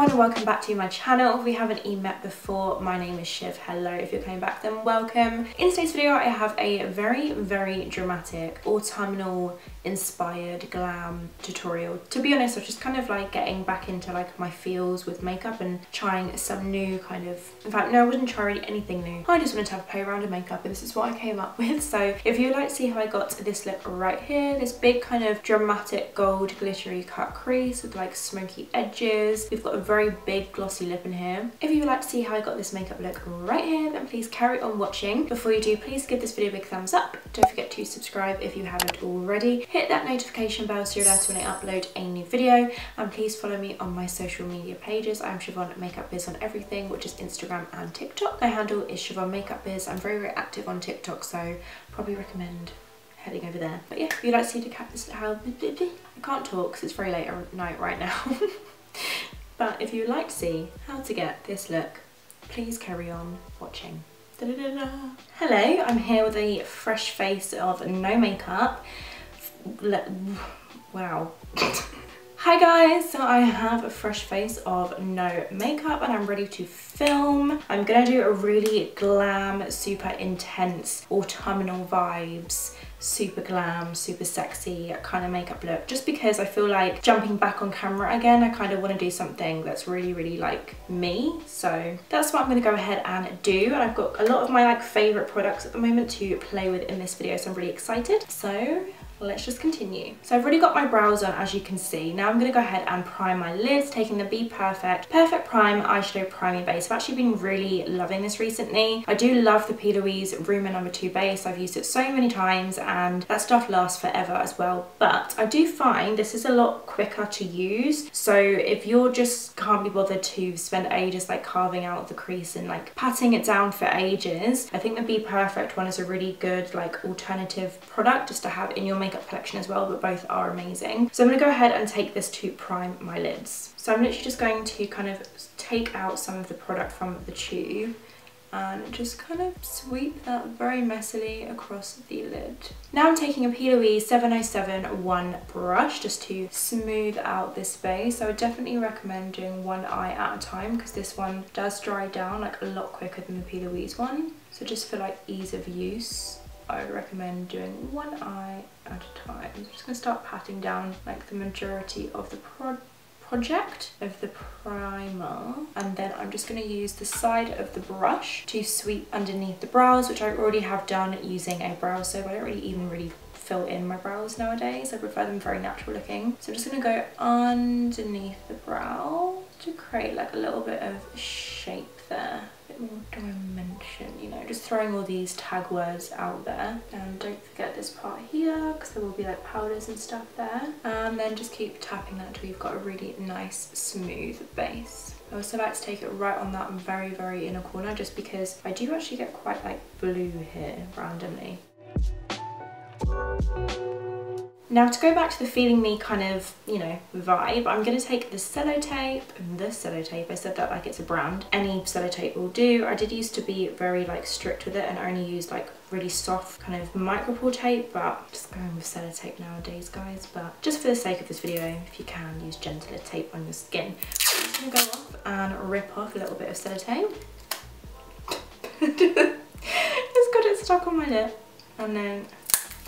everyone and welcome back to my channel. If we haven't met before, my name is Shiv, hello. If you're coming back then welcome. In today's video I have a very dramatic autumnal inspired glam tutorial. To be honest, I was just kind of like getting back into like my feels with makeup and trying some new kind of, in fact no, I wasn't trying anything new. I just wanted to have a play around in makeup and this is what I came up with. So if you'd like to see how I got this look right here, this big kind of dramatic gold glittery cut crease with like smoky edges, we've got a very big glossy lip in here. If you would like to see how I got this makeup look right here, then please carry on watching. Before you do, please give this video a big thumbs up. Don't forget to subscribe if you haven't already. Hit that notification bell so you're alerted when I upload a new video, and please follow me on my social media pages. I'm Shivon Makeup Biz on everything, which is Instagram and TikTok. My handle is Shivon Makeup Biz. I'm very active on TikTok, so probably recommend heading over there. But yeah, if you'd like to see the cap this how I can't talk because it's very late at night right now. But if you'd like to see how to get this look, please carry on watching. Da -da -da -da. Hello, I'm here with a fresh face of no makeup. Wow. Hi guys, so I have a fresh face of no makeup and I'm ready to film. I'm gonna do a really glam, super intense, autumnal vibes, super glam, super sexy kind of makeup look, just because I feel like jumping back on camera again, I kind of want to do something that's really like me. So that's what I'm going to go ahead and do, and I've got a lot of my like favorite products at the moment to play with in this video, so I'm really excited. So let's just continue. So I've already got my brows on, as you can see. Now I'm going to go ahead and prime my lids, taking the Be Perfect Prime eyeshadow priming base. I've actually been really loving this recently. I do love the P. Louise Rumor No. 2 base. I've used it so many times and that stuff lasts forever as well, but I do find this is a lot quicker to use. So if you're just can't be bothered to spend ages like carving out the crease and like patting it down for ages, I think the Be Perfect one is a really good like alternative product just to have in your makeup collection as well, but both are amazing. So I'm going to go ahead and take this to prime my lids. So I'm literally just going to kind of take out some of the product from the tube and just kind of sweep that very messily across the lid. Now I'm taking a P. Louise 707 brush just to smooth out this base. I would definitely recommend doing one eye at a time because this one does dry down like a lot quicker than the P. Louise one. So just for like ease of use, I would recommend doing one eye at a time. I'm just going to start patting down like the majority of the project of the primer, and then I'm just going to use the side of the brush to sweep underneath the brows, which I already have done using a brow soap. I don't really even fill in my brows nowadays. I prefer them very natural looking. So I'm just going to go underneath the brow to create like a little bit of shape there, a bit more dimension, you know, just throwing all these tag words out there. And don't forget this part here because there will be like powders and stuff there, and then just keep tapping that until you've got a really nice smooth base. I also like to take it right on that very inner corner just because I do actually get quite like blue here randomly. Now to go back to the feeling me kind of, you know, vibe, I'm going to take the Sellotape, I said that like it's a brand, any Sellotape will do. I did used to be very like strict with it and only used like really soft kind of micropore tape, but I'm just going with Sellotape nowadays guys. But just for the sake of this video, if you can, use gentler tape on your skin. I'm just going to go off and rip off a little bit of Sellotape. It's got it stuck on my lip, and then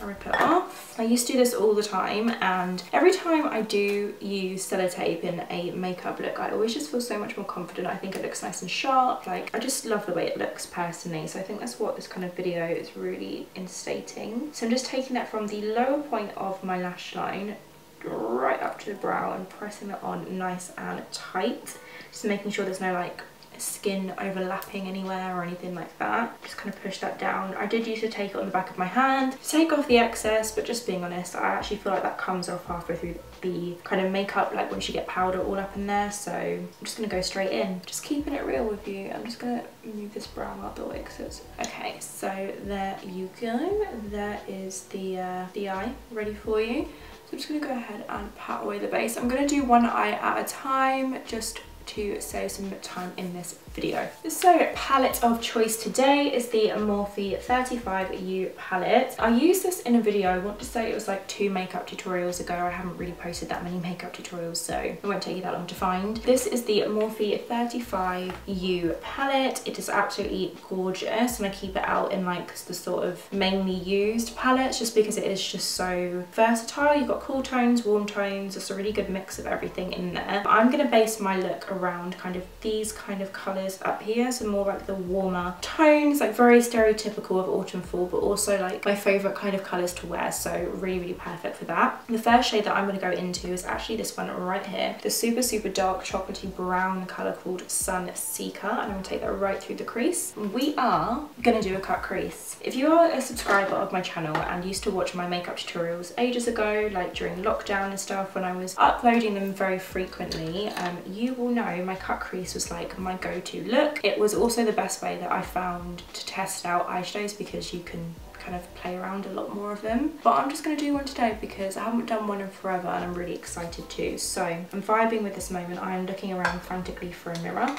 I rip it off. I used to do this all the time, and every time I do use Sellotape in a makeup look, I always just feel so much more confident. I think it looks nice and sharp. Like, I just love the way it looks personally. So I think that's what this kind of video is really instating. So I'm just taking that from the lower point of my lash line right up to the brow and pressing it on nice and tight. Just making sure there's no like skin overlapping anywhere or anything like that. Just kind of push that down. I did used to take it on the back of my hand, take off the excess, but just being honest, I actually feel like that comes off halfway through the kind of makeup, like once you get powder all up in there. So I'm just gonna go straight in, just keeping it real with you. I'm just gonna move this brow out the way because it's okay. So there you go, there is the eye ready for you. So I'm just gonna go ahead and pat away the base. I'm gonna do one eye at a time just to save some time in this video. So palette of choice today is the Morphe 35U palette. I used this in a video, I want to say it was like 2 makeup tutorials ago. I haven't really posted that many makeup tutorials, so it won't take you that long to find. This is the Morphe 35U palette. It is absolutely gorgeous and I keep it out in like the sort of mainly used palettes just because it is just so versatile. You've got cool tones, warm tones, it's a really good mix of everything in there. I'm going to base my look around kind of these kind of colours up here, so more like the warmer tones, like very stereotypical of autumn fall, but also like my favourite kind of colours to wear, so really perfect for that. The first shade that I'm going to go into is actually this one right here, the super dark chocolatey brown colour called Sun Seeker, and I'm going to take that right through the crease. We are going to do a cut crease. If you are a subscriber of my channel and used to watch my makeup tutorials ages ago, like during lockdown and stuff when I was uploading them very frequently, you will know my cut crease was like my go-to look. It was also the best way that I found to test out eyeshadows because you can kind of play around a lot more of them, but I'm just going to do one today because I haven't done one in forever and I'm really excited too. So I'm vibing with this moment. I'm looking around frantically for a mirror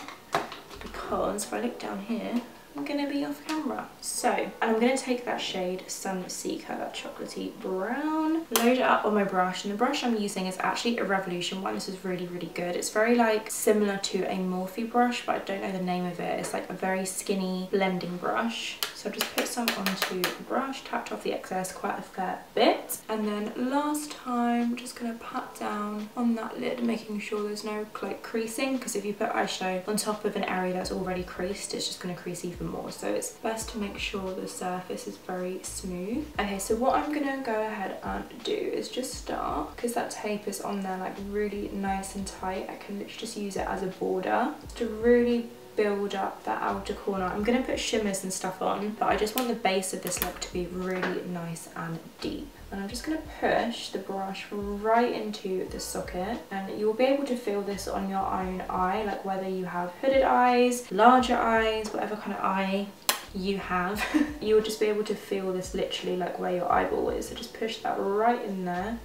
because if I look down here I'm gonna be off camera. So, and I'm gonna take that shade Sun Seeker, that chocolatey brown, load it up on my brush, and the brush I'm using is actually a Revolution one. This is really good. It's very like similar to a Morphe brush, but I don't know the name of it. It's like a very skinny blending brush. So I've just put some onto the brush, tapped off the excess quite a fair bit, and then last time just gonna pat down on that lid, making sure there's no like creasing, because if you put eyeshadow on top of an area that's already creased, it's just gonna crease even more, so it's best to make sure the surface is very smooth. Okay, so what I'm gonna go ahead and do is just start, because that tape is on there like really nice and tight, I can literally just use it as a border to really build up that outer corner. I'm gonna put shimmers and stuff on, but I just want the base of this look to be really nice and deep. And I'm just going to push the brush right into the socket, and you'll be able to feel this on your own eye, like whether you have hooded eyes, larger eyes, whatever kind of eye you have, you'll just be able to feel this literally like where your eyeball is. So just push that right in there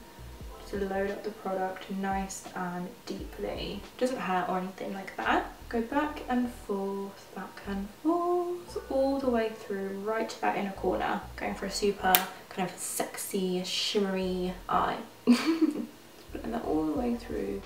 to load up the product nice and deeply. It doesn't hurt or anything like that. Go back and forth, all the way through right to that inner corner. Going for a super kind of sexy, shimmery eye. Putting that all the way through.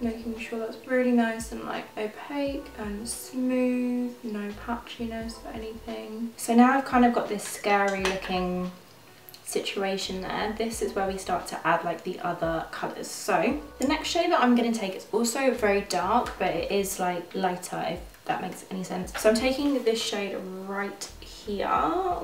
Making sure that's really nice and like opaque and smooth, no patchiness or anything. So now I've kind of got this scary looking situation there. This is where we start to add like the other colours. So the next shade that I'm going to take is also very dark, but it is like lighter, if that makes any sense. So I'm taking this shade right here,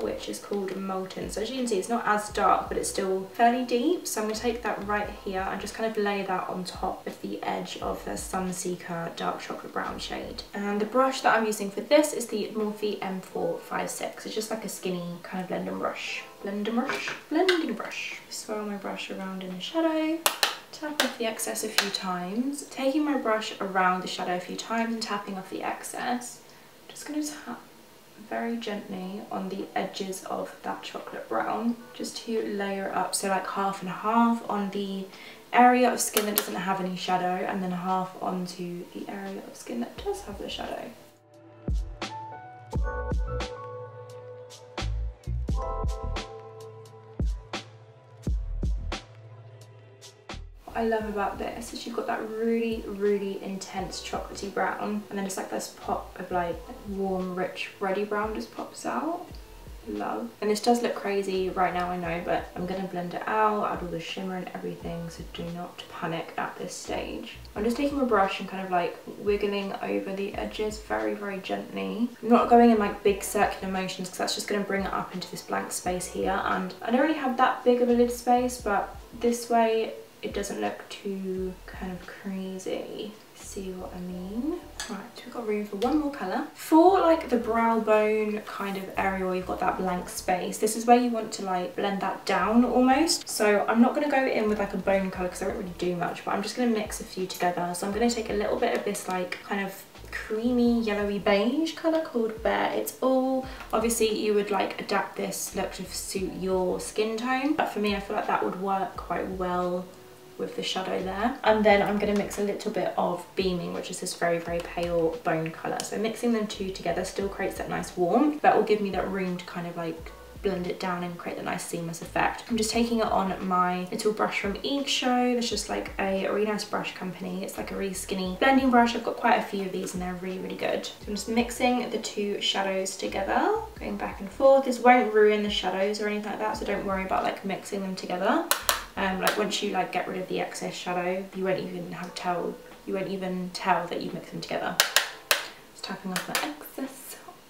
which is called Molten. So as you can see, it's not as dark, but it's still fairly deep. So I'm going to take that right here and just kind of lay that on top of the edge of the Sun Seeker dark chocolate brown shade. And the brush that I'm using for this is the Morphe M456. It's just like a skinny kind of blending brush. Swirl my brush around in the shadow. Tap off the excess a few times. Taking my brush around the shadow a few times and tapping off the excess. I'm just going to tap very gently on the edges of that chocolate brown, just to layer it up, so like half and half on the area of skin that doesn't have any shadow, and then half onto the area of skin that does have the shadow. What I love about this is you've got that really intense chocolatey brown, and then it's like this pop of like warm, rich, reddy brown just pops out. Love. And this does look crazy right now, I know, but I'm going to blend it out, add all the shimmer and everything, so do not panic at this stage. I'm just taking my brush and kind of like wiggling over the edges very gently. I'm not going in like big circular motions because that's just going to bring it up into this blank space here, and I don't really have that big of a lid space, but this way it doesn't look too kind of crazy. See what I mean? Right, we've got room for one more colour. For like the brow bone kind of area where you've got that blank space, this is where you want to like blend that down almost. So I'm not going to go in with like a bone colour because I don't really do much, but I'm just going to mix a few together. So I'm going to take a little bit of this like kind of creamy yellowy beige colour called Bare It's All. Obviously you would like adapt this look to suit your skin tone, but for me I feel like that would work quite well with the shadow there. And then I'm going to mix a little bit of Beaming, which is this very, very pale bone colour. So mixing them two together still creates that nice warmth, that will give me that room to kind of like blend it down and create a nice seamless effect. I'm just taking it on my little brush from Eigshow. It's just like a really nice brush company. It's like a really skinny blending brush. I've got quite a few of these and they're really, really good. So I'm just mixing the two shadows together, going back and forth. This won't ruin the shadows or anything like that, so don't worry about like mixing them together. Like once you like get rid of the excess shadow, you won't even tell that you've mixed them together. Just tapping off that excess.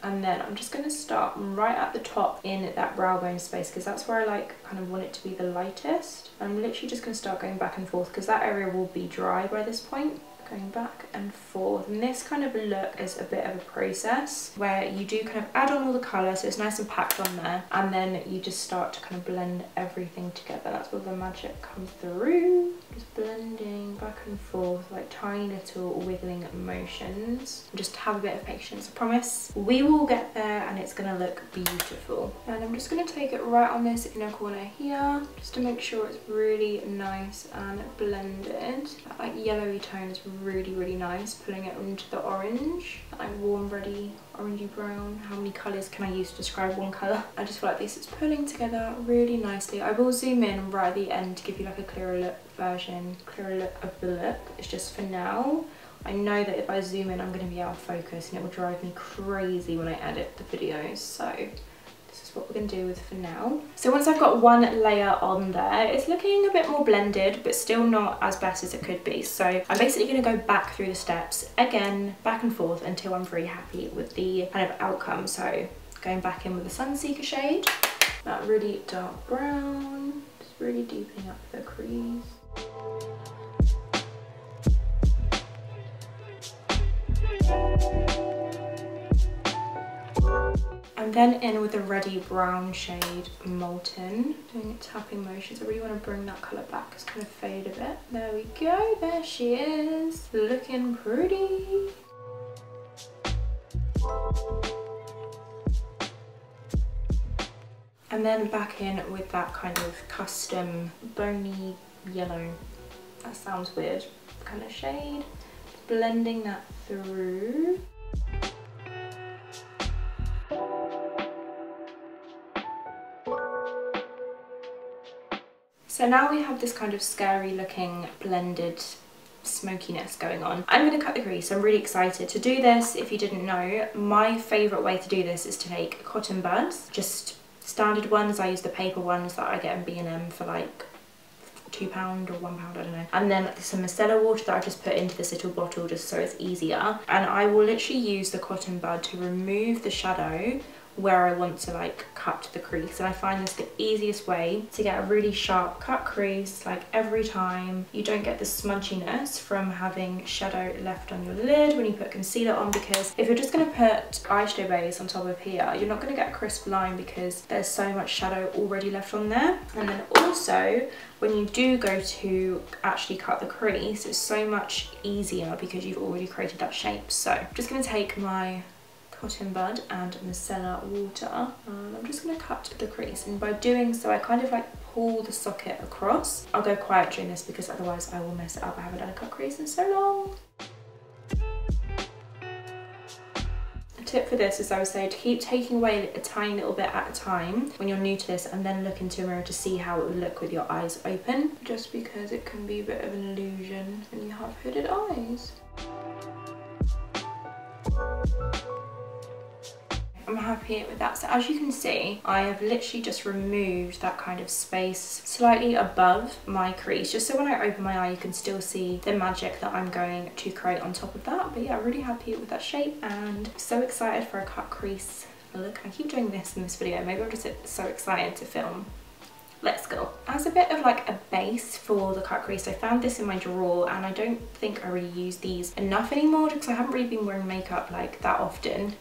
And then I'm just going to start right at the top in that brow bone space, because that's where I like kind of want it to be the lightest. I'm literally just going to start going back and forth because that area will be dry by this point. Going back and forth, and this kind of look is a bit of a process where you do kind of add on all the colour so it's nice and packed on there, and then you just start to kind of blend everything together. That's where the magic comes through. Just blending back and forth, like tiny little wiggling motions. Just have a bit of patience, I promise. We will get there and it's going to look beautiful. And I'm just going to take it right on this inner corner here just to make sure it's really nice and blended. That like yellowy tone is really, really nice, pulling it into the orange, like warm, ready, orangey brown. How many colours can I use to describe one colour? I just feel like this is pulling together really nicely. I will zoom in right at the end to give you like a clearer look of the look. It's just for now. I know that if I zoom in, I'm going to be out of focus and it will drive me crazy when I edit the videos, so this is what we're going to do with for now. So once I've got one layer on there, it's looking a bit more blended, but still not as best as it could be. So I'm basically going to go back through the steps again, back and forth, until I'm very happy with the kind of outcome. So going back in with the Sunseeker shade, that really dark brown, just really deepening up the crease. And then in with the Ready Brown shade, Molten. Doing tapping motions. I really want to bring that colour back. It's going to fade a bit. There we go. There she is. Looking pretty. And then back in with that kind of custom bony yellow. That sounds weird. Colour shade. Blending that through. So now we have this kind of scary looking blended smokiness going on. I'm going to cut the crease. I'm really excited to do this. If you didn't know, my favourite way to do this is to take cotton buds, just standard ones. I use the paper ones that I get in B&M for like £2 or £1, I don't know. And then some micellar water that I've just put into this little bottle just so it's easier. And I will literally use the cotton bud to remove the shadow where I want to like cut the crease, and I find this the easiest way to get a really sharp cut crease. Like every time, you don't get the smudginess from having shadow left on your lid when you put concealer on, because if you're just going to put eyeshadow base on top of here, you're not going to get a crisp line because there's so much shadow already left on there. And then also when you do go to actually cut the crease, it's so much easier because you've already created that shape. So I'm just going to take my cotton bud and micellar water, and I'm just going to cut the crease, and by doing so I kind of like pull the socket across. I'll go quiet during this because otherwise I will mess it up. I haven't done a cut crease in so long. A tip for this is, I would say, to keep taking away a tiny little bit at a time when you're new to this, and then look into a mirror to see how it would look with your eyes open, just because it can be a bit of an illusion when you have hooded eyes. I'm happy with that. So as you can see, I have literally just removed that kind of space slightly above my crease, just so when I open my eye you can still see the magic that I'm going to create on top of that. But yeah, I'm really happy with that shape and so excited for a cut crease look. I keep doing this in this video. Maybe I'm just so excited to film. Let's go. As a bit of like a base for the cut crease, I found this in my drawer, and I don't think I really use these enough anymore because I haven't really been wearing makeup like that often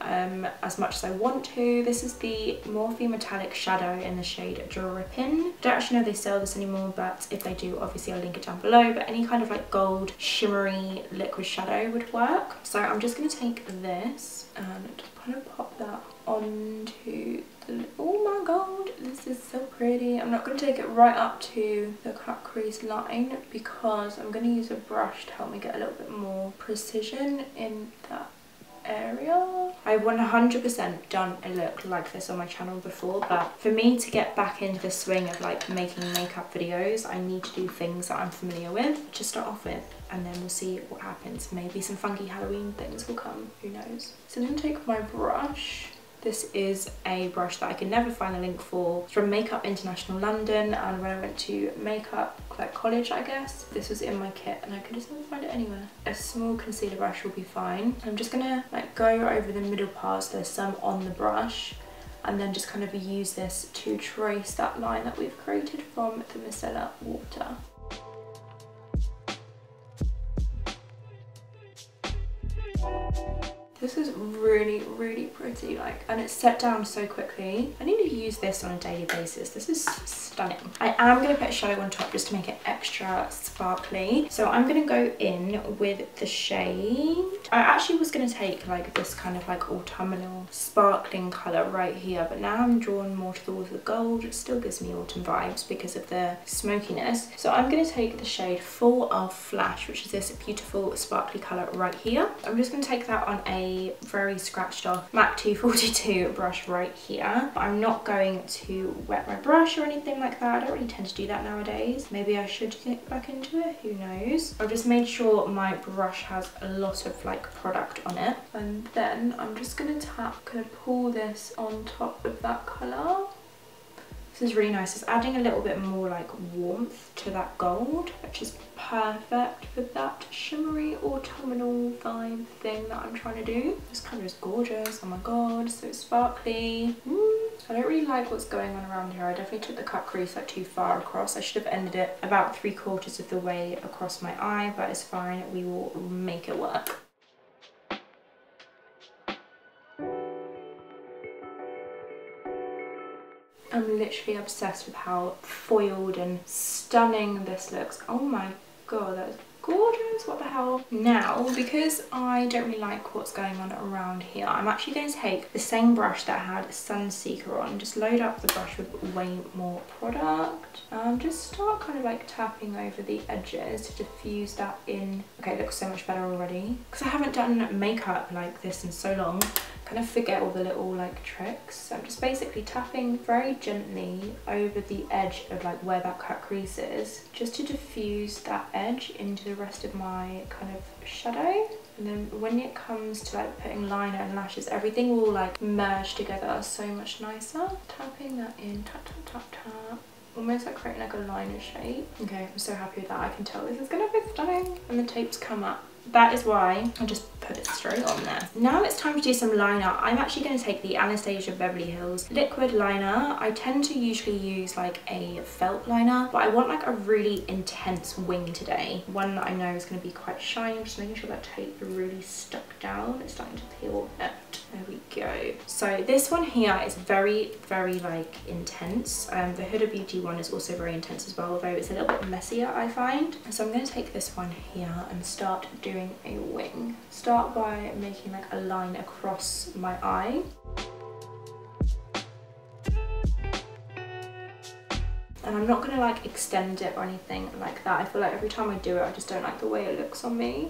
as much as I want to. This is the Morphe Metallic Shadow in the shade Drippin'. Don't actually know if they sell this anymore, but if they do, obviously I'll link it down below. But any kind of like gold shimmery liquid shadow would work. So I'm just going to take this and just kind of pop that onto the, oh my god, this is so pretty. I'm not going to take it right up to the cut crease line because I'm going to use a brush to help me get a little bit more precision in that area. I've 100% done a look like this on my channel before, but for me to get back into the swing of like making makeup videos, I need to do things that I'm familiar with to start off with, and then we'll see what happens. Maybe some funky Halloween things will come, who knows. So I'm going to take my brush. This is a brush that I can never find a link for. It's from Makeup International London, and when I went to makeup like college, I guess, this was in my kit and I could just never find it anywhere. A small concealer brush will be fine. I'm just gonna like go over the middle part, so there's some on the brush, and then just kind of use this to trace that line that we've created from the micellar water. This is really, really pretty, like, and it's set down so quickly. I need to use this on a daily basis. This is stunning. I am gonna put a shadow on top just to make it extra sparkly. So I'm gonna go in with the shade. I actually was gonna take like this kind of like autumnal sparkling color right here, but now I'm drawn more towards the gold. It still gives me autumn vibes because of the smokiness. So I'm gonna take the shade 4R Flash, which is this beautiful sparkly color right here. I'm just gonna take that on a very scratched off MAC 242 brush right here. I'm not going to wet my brush or anything like that. I don't really tend to do that nowadays. Maybe I should get back into it, who knows. I've just made sure my brush has a lot of like product on it, and then I'm just gonna tap, kind of pull this on top of that color. This is really nice. It's adding a little bit more like warmth to that gold, which is perfect for that shimmery autumnal vibe thing that I'm trying to do. This colour is gorgeous. Oh my god, so sparkly. I don't really like what's going on around here. I definitely took the cut crease like too far across. I should have ended it about 3/4 of the way across my eye, but it's fine. We will make it work. I'm literally obsessed with how foiled and stunning this looks. Oh my god, that is gorgeous, what the hell. Now, because I don't really like what's going on around here, I'm actually going to take the same brush that I had Sunseeker on, just load up the brush with way more product, and just start kind of like tapping over the edges to diffuse that in. Okay, it looks so much better already. Because I haven't done makeup like this in so long, kind of forget all the little like tricks. So I'm just basically tapping very gently over the edge of like where that cut crease is, just to diffuse that edge into the rest of my kind of shadow. And then when it comes to like putting liner and lashes, everything will like merge together so much nicer. Tapping that in, tap tap tap tap. Almost like creating like a liner shape. Okay, I'm so happy with that. I can tell this is gonna be stunning. And the tape's come up. That is why I just put it straight on there. Now it's time to do some liner. I'm actually going to take the Anastasia Beverly Hills liquid liner. I tend to usually use like a felt liner, but I want like a really intense wing today. One that I know is going to be quite shiny. I'm just making sure that tape really stuck down. It's starting to peel it. There we go. So this one here is very, very like intense. The Huda Beauty one is also very intense as well, although it's a little bit messier, I find. So I'm going to take this one here and start doing a wing. Start by making like a line across my eye. And I'm not going to like extend it or anything like that. I feel like every time I do it, I just don't like the way it looks on me.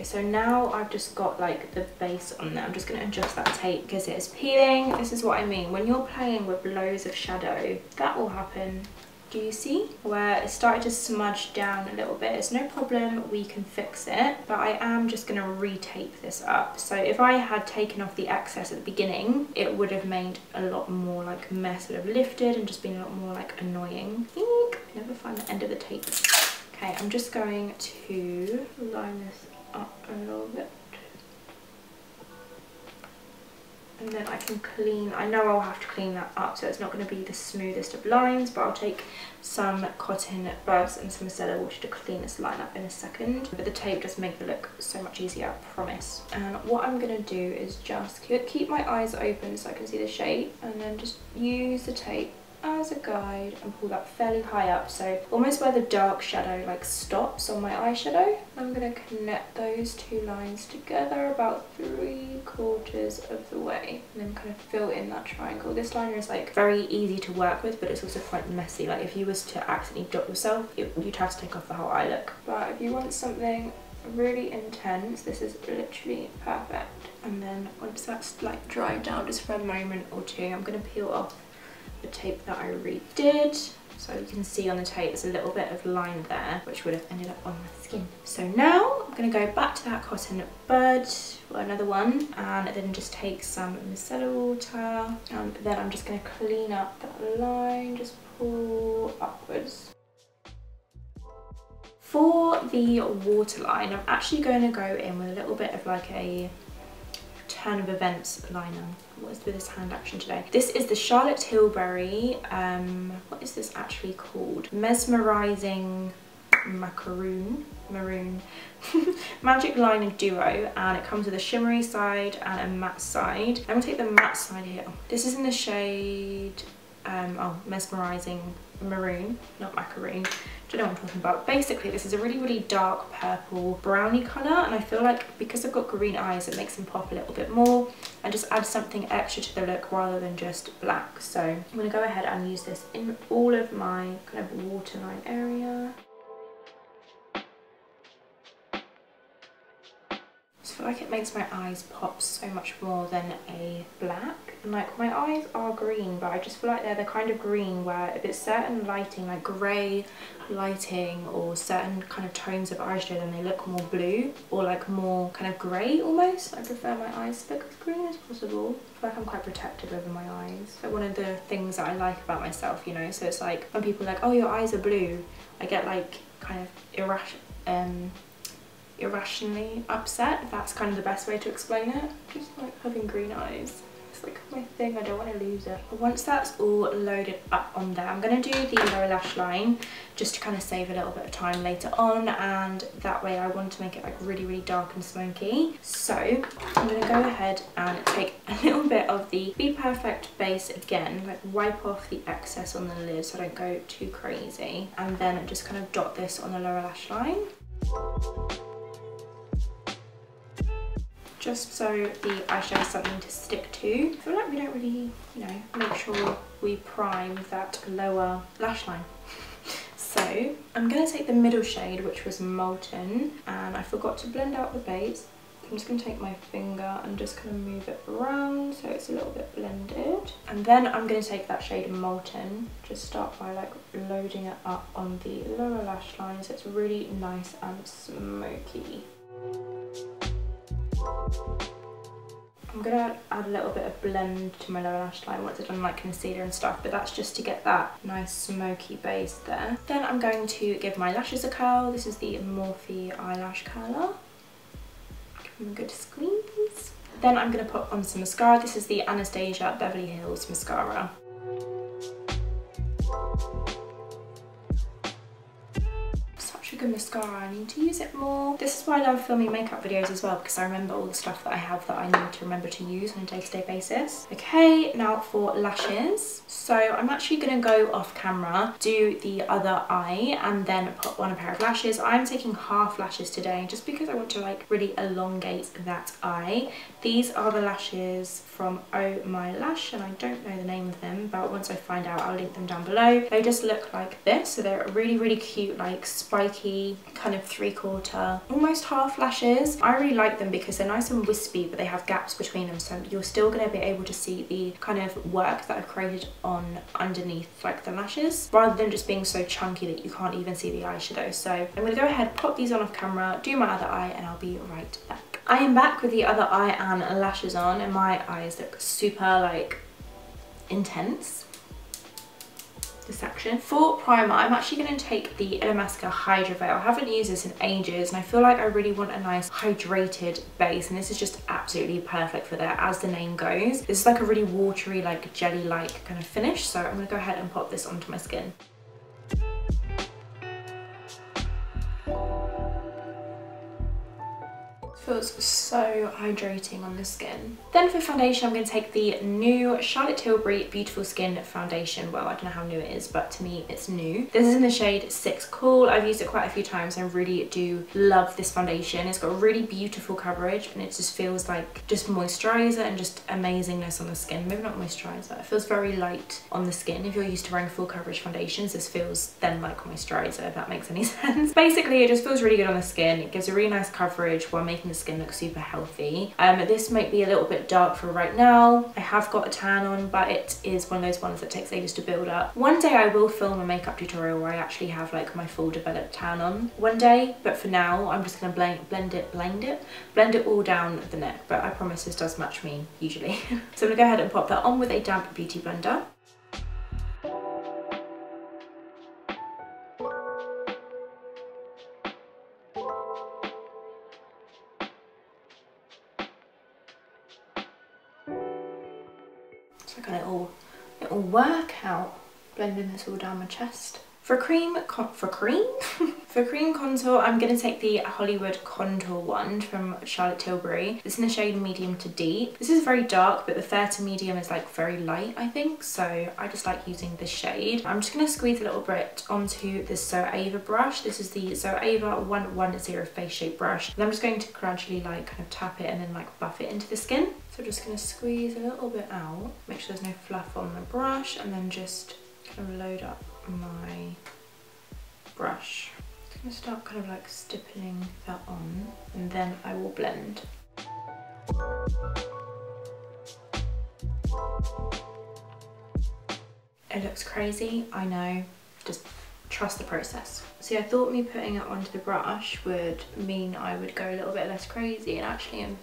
So now I've just got like the base on there. I'm just going to adjust that tape because it is peeling. This is what I mean. When you're playing with loads of shadow, that will happen. Do you see? Where it started to smudge down a little bit. It's no problem, we can fix it. But I am just going to retape this up. So if I had taken off the excess at the beginning, it would have made a lot more like mess. It would have lifted and just been a lot more like annoying. Eek. Never find the end of the tape. Okay, I'm just going to line this up a little bit. and then I can clean. I know I'll have to clean that up, so it's not going to be the smoothest of lines, but I'll take some cotton buds and some micellar water to clean this line up in a second. But the tape does make the look so much easier, I promise. And what I'm going to do is just keep my eyes open so I can see the shape, and then just use the tape as a guide and pull that fairly high up, so almost where the dark shadow like stops on my eyeshadow. I'm going to connect those two lines together about 3/4 of the way, and then kind of fill in that triangle. This liner is like very easy to work with, but it's also quite messy. Like if you was to accidentally dot yourself, you'd have to take off the whole eye look. But if you want something really intense, this is literally perfect. And then once that's like dried down just for a moment or two, I'm going to peel off the tape that I redid. So you can see on the tape there's a little bit of line there which would have ended up on my skin. So now I'm going to go back to that cotton bud for another one, and then just take some micellar water, and then I'm just going to clean up that line, just pull upwards. For the waterline, I'm actually going to go in with a little bit of like a turn of events liner. What's with this hand action today? This is the Charlotte Tilbury, what is this actually called? Mesmerizing maroon magic liner duo, and it comes with a shimmery side and a matte side. I'm gonna take the matte side here. This is in the shade mesmerizing maroon, not macaroon. Don't know what I'm talking about. Basically, this is a really, really dark purple brownie colour, and I feel like because I've got green eyes, it makes them pop a little bit more and just add something extra to the look rather than just black. So I'm going to go ahead and use this in all of my kind of waterline area. I feel like it makes my eyes pop so much more than a black. And like my eyes are green, but I just feel like they're the kind of green where if it's certain lighting, like grey lighting or certain kind of tones of eyeshadow, then they look more blue or like more kind of grey almost. I prefer my eyes to look as green as possible. I feel like I'm quite protective over my eyes. Like one of the things that I like about myself, you know, so it's like when people are like, oh, your eyes are blue, I get like kind of irrationally upset. That's kind of the best way to explain it. Just like having green eyes, it's like my thing, I don't want to lose it. But once that's all loaded up on there, I'm going to do the lower lash line just to kind of save a little bit of time later on, and that way I want to make it like really, really dark and smoky. So I'm going to go ahead and take a little bit of the Be Perfect base again, like wipe off the excess on the lid so I don't go too crazy, and then just kind of dot this on the lower lash line. Just so the eyeshadow has something to stick to. I feel like we don't really, you know, make sure we prime that lower lash line. So I'm going to take the middle shade, which was Molten, and I forgot to blend out the base. I'm just going to take my finger and just kind of move it around so it's a little bit blended. And then I'm going to take that shade Molten, just start by like loading it up on the lower lash line so it's really nice and smoky. I'm going to add a little bit of blend to my lower lash line once I've done like concealer and stuff, but that's just to get that nice smoky base there. Then I'm going to give my lashes a curl. This is the Morphe eyelash curler. Give them a good squeeze. Then I'm going to pop on some mascara. This is the Anastasia Beverly Hills mascara. Good mascara, I need to use it more. This is why I love filming makeup videos as well, because I remember all the stuff that I have that I need to remember to use on a day-to-day basis. Okay, now for lashes. So I'm actually going to go off camera, do the other eye, and then pop on a pair of lashes. I'm taking half lashes today just because I want to like really elongate that eye. These are the lashes from Oh My Lash, and I don't know the name of them, but once I find out I'll link them down below. They just look like this, so they're really, really cute, like spiky kind of 3/4, almost half lashes. I really like them because they're nice and wispy, but they have gaps between them, so you're still going to be able to see the kind of work that I've created on underneath like the lashes, rather than just being so chunky that you can't even see the eyeshadow. So I'm going to go ahead, pop these on off camera, do my other eye, and I'll be right back. I am back with the other eye and lashes on, and my eyes look super like intense. the section. For primer, I'm actually going to take the Illamasqua Hydra Veil. I haven't used this in ages and I feel like I really want a nice hydrated base, and this is just absolutely perfect for that, as the name goes. This is like a really watery, like jelly-like kind of finish, so I'm going to go ahead and pop this onto my skin. Feels so hydrating on the skin. Then for foundation, I'm going to take the new Charlotte Tilbury Beautiful Skin foundation. Well, I don't know how new it is, but to me it's new. This is in the shade 6 Cool. I've used it quite a few times. I really do love this foundation. It's got really beautiful coverage and it just feels like just moisturizer and just amazingness on the skin. Maybe not moisturizer. It feels very light on the skin. If you're used to wearing full coverage foundations, this feels then like moisturizer, if that makes any sense. Basically, it just feels really good on the skin. It gives a really nice coverage while making the skin look super healthy. This might be a little bit dark for right now. I have got a tan on, but it is one of those ones that takes ages to build up. One day I will film a makeup tutorial where I actually have like my full developed tan on one day, but for now I'm just gonna blend it all down the neck, but I promise this does match me usually. So I'm gonna go ahead and pop that on with a damp Beauty Blender. It'll work out, blending this all down my chest. For cream contour, I'm going to take the Hollywood Contour one from Charlotte Tilbury. It's in the shade medium to deep. This is very dark, but the fair to medium is like very light, I think. So I just like using this shade. I'm just going to squeeze a little bit onto the ZOEVA brush. This is the ZOEVA 110 Face Shape brush. And I'm just going to gradually like kind of tap it and then like buff it into the skin. So I'm just going to squeeze a little bit out, make sure there's no fluff on the brush, and then just kind of load up my brush. I'm gonna start kind of like stippling that on, and then I will blend. It looks crazy, I know, just trust the process. See, I thought me putting it onto the brush would mean I would go a little bit less crazy, and actually in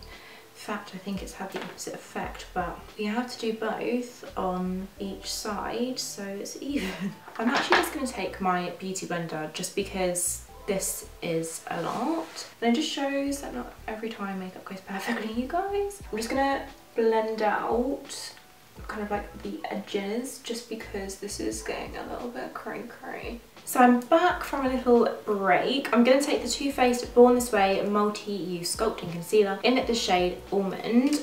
fact, I think it's had the opposite effect, but you have to do both on each side so it's even. I'm actually just going to take my Beauty Blender just because this is a lot. And it just shows that not every time makeup goes perfectly, you guys. I'm just going to blend out kind of like the edges just because this is getting a little bit cray-cray. So I'm back from a little break. I'm going to take the Too Faced Born This Way Multi-Use Sculpting Concealer in the shade Almond,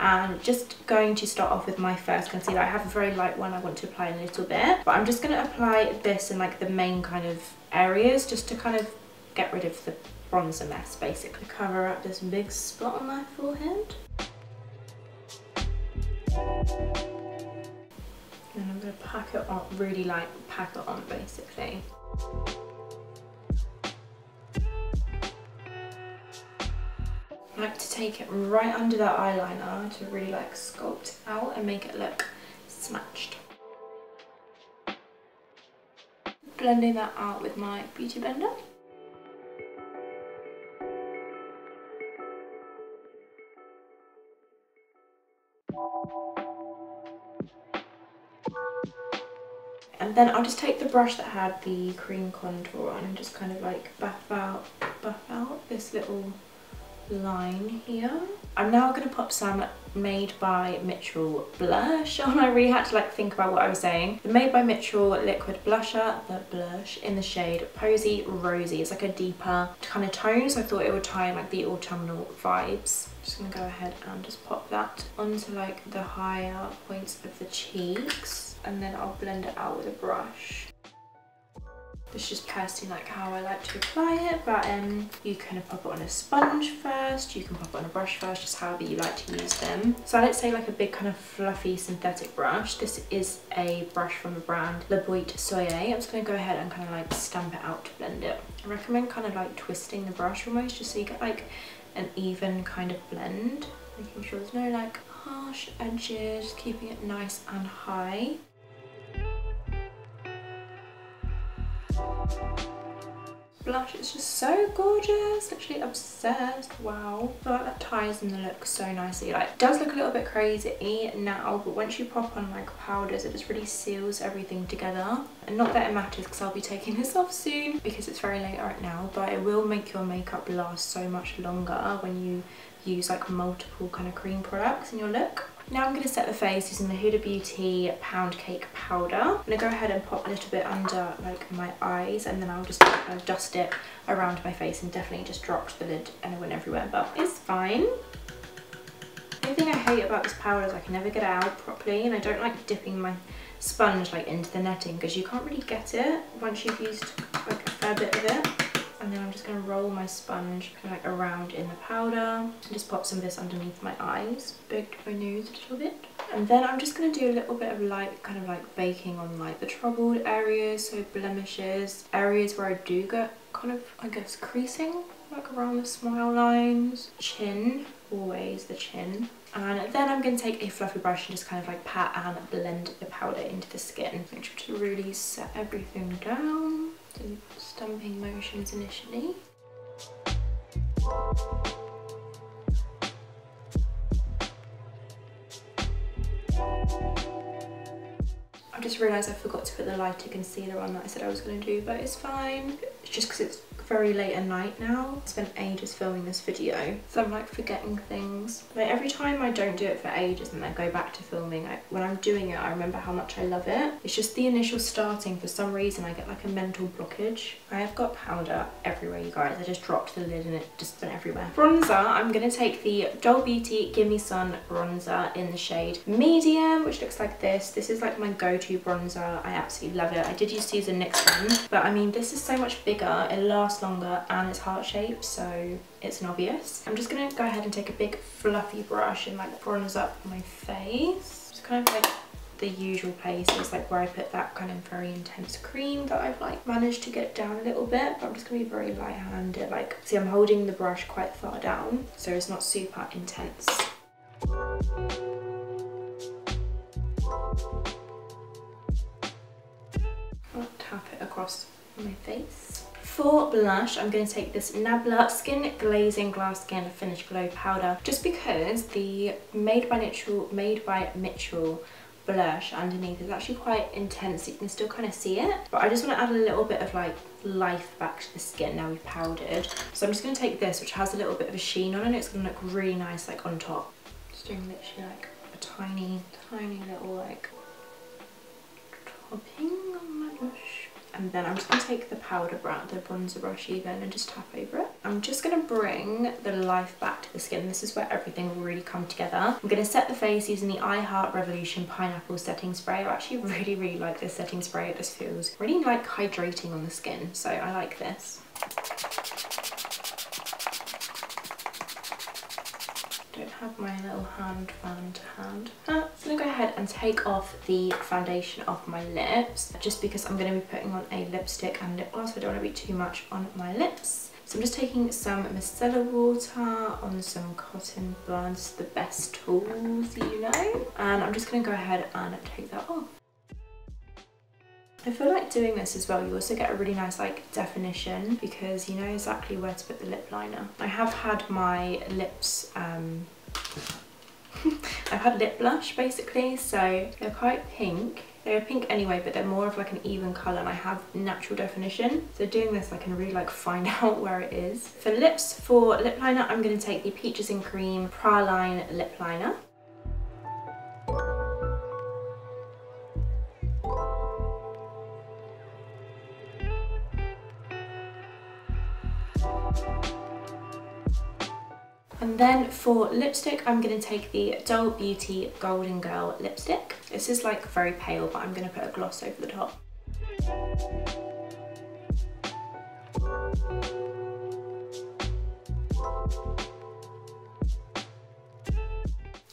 and just going to start off with my first concealer. I have a very light one I want to apply in a little bit, but I'm just going to apply this in like the main kind of areas just to kind of get rid of the bronzer mess, basically. Cover up this big spot on my forehead. And I'm going to pack it on, really like pack it on basically. I like to take it right under that eyeliner to really like sculpt out and make it look smashed. Blending that out with my Beauty Blender. And then I'll just take the brush that had the cream contour on and just kind of like buff out this little line here. I'm now going to pop some Made by Mitchell blush on. I really had to like think about what I was saying. The Made by Mitchell liquid blusher, the blush in the shade Posy Rosy. It's like a deeper kind of tone, so I thought it would tie in like the autumnal vibes. I'm just going to go ahead and just pop that onto like the higher points of the cheeks. And then I'll blend it out with a brush. This is just personally like how I like to apply it, but you can pop it on a sponge first, you can pop it on a brush first, just however you like to use them. So I like to take like a big kind of fluffy synthetic brush. This is a brush from the brand Le Boit Soyer. I'm just going to go ahead and kind of like stamp it out to blend it. I recommend kind of like twisting the brush almost just so you get like an even kind of blend, making sure there's no like harsh edges, just keeping it nice and high. blush. It's just so gorgeous, literally obsessed. Wow, I feel like that ties in the look so nicely. Like, it does look a little bit crazy now, but once you pop on like powders, it just really seals everything together. And not that it matters, because I'll be taking this off soon because it's very late right now, but it will make your makeup last so much longer when you use like multiple kind of cream products in your look. Now I'm going to set the face using the Huda Beauty Pound Cake Powder. I'm going to go ahead and pop a little bit under like my eyes, and then I'll just kind of dust it around my face, and definitely just dropped the lid and it went everywhere, but it's fine. The only thing I hate about this powder is I can never get it out properly, and I don't like dipping my sponge like into the netting because you can't really get it once you've used like a fair bit of it. And then I'm just going to roll my sponge kind of like around in the powder and just pop some of this underneath my eyes, baked my nose a little bit. And then I'm just going to do a little bit of light kind of like baking on like the troubled areas, so blemishes, areas where I do get kind of, I guess, creasing, like around the smile lines, chin, always the chin. And then I'm going to take a fluffy brush and just kind of like pat and blend the powder into the skin, make sure to really set everything down. Do stumping motions initially. I just realised I forgot to put the lighter concealer on that I said I was going to do, but it's fine. It's just because it's very late at night now. I spent ages filming this video, so I'm like forgetting things. Like every time I don't do it for ages and then go back to filming, when I'm doing it I remember how much I love it. It's just the initial starting, for some reason I get like a mental blockage. I have got powder everywhere, you guys. I just dropped the lid and it just went everywhere. Bronzer, I'm going to take the Doll Beauty Gimme Sun Bronzer in the shade Medium, which looks like this. This is like my go-to bronzer. I absolutely love it. I did used to use a NYX one, but I mean this is so much bigger. It lasts longer and it's heart shaped, so it's an obvious. I'm just gonna go ahead and take a big fluffy brush and like bronze up my face, just kind of like the usual places, like where I put that kind of very intense cream that I've like managed to get down a little bit, but I'm just gonna be very light-handed. Like, see, I'm holding the brush quite far down, so it's not super intense. I'll tap it across my face. For blush, I'm going to take this Nabla Skin Glazing Glass Skin Finish Glow Powder, just because the Made by Mitchell blush underneath is actually quite intense. You can still kind of see it, but I just want to add a little bit of like life back to the skin now we've powdered. So I'm just going to take this, which has a little bit of a sheen on it. It's going to look really nice like on top. Just doing literally like a tiny little like topping on my blush. And then I'm just going to take the powder brush, the bronzer brush even, and just tap over it. I'm just going to bring the life back to the skin. This is where everything will really come together. I'm going to set the face using the I Heart Revolution Pineapple Setting Spray. I actually really like this setting spray. It just feels really like hydrating on the skin, so I like this. Don't have my little hand fan to hand. So I'm going to go ahead and take off the foundation off my lips, just because I'm going to be putting on a lipstick and lip gloss, so I don't want to be too much on my lips. So I'm just taking some micellar water on some cotton buds, the best tools, you know, and I'm just going to go ahead and take that off. I feel like doing this as well, you also get a really nice like definition, because you know exactly where to put the lip liner. I have had my lips, I've had lip blush basically, so they're quite pink. They're pink anyway, but they're more of like an even colour, and I have natural definition. So doing this I can really like find out where it is. For lips, for lip liner, I'm going to take the Peaches and Cream Praline Lip Liner. And then for lipstick, I'm going to take the Doll Beauty Golden Girl lipstick. This is like very pale, but I'm going to put a gloss over the top.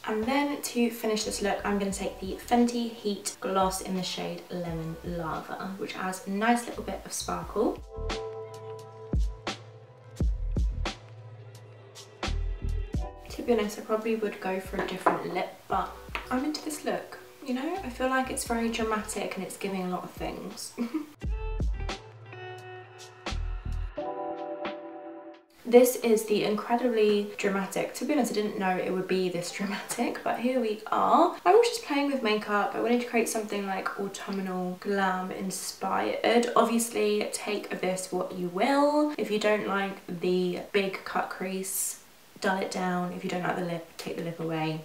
And then to finish this look, I'm going to take the Fenty Heat Gloss in the shade Lemon Lava, which adds a nice little bit of sparkle. To be honest, I probably would go for a different lip, but I'm into this look, you know? I feel like it's very dramatic and it's giving a lot of things. This is the incredibly dramatic, to be honest I didn't know it would be this dramatic, but here we are. I was just playing with makeup. I wanted to create something like autumnal, glam inspired. Obviously take of this what you will. If you don't like the big cut crease, dull it down. If you don't like the lip, take the lip away.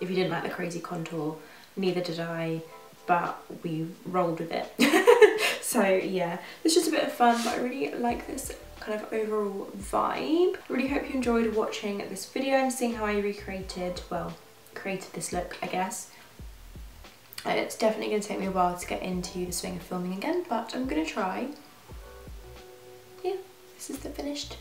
If you didn't like the crazy contour, neither did I, but we rolled with it. So yeah, it's just a bit of fun, but I really like this kind of overall vibe. I really hope you enjoyed watching this video and seeing how I created this look, I guess. And it's definitely going to take me a while to get into the swing of filming again, but I'm going to try. Yeah, this is the finished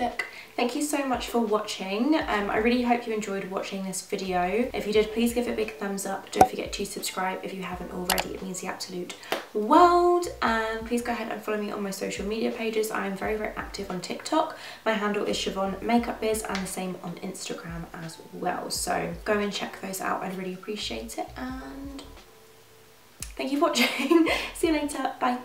look. Thank you so much for watching. I really hope you enjoyed watching this video. If you did, please give it a big thumbs up. Don't forget to subscribe if you haven't already. It means the absolute world. And please go ahead and follow me on my social media pages. I am very, very active on TikTok. My handle is Shivon Makeup Biz, and the same on Instagram as well. So go and check those out. I'd really appreciate it. And thank you for watching. See you later. Bye.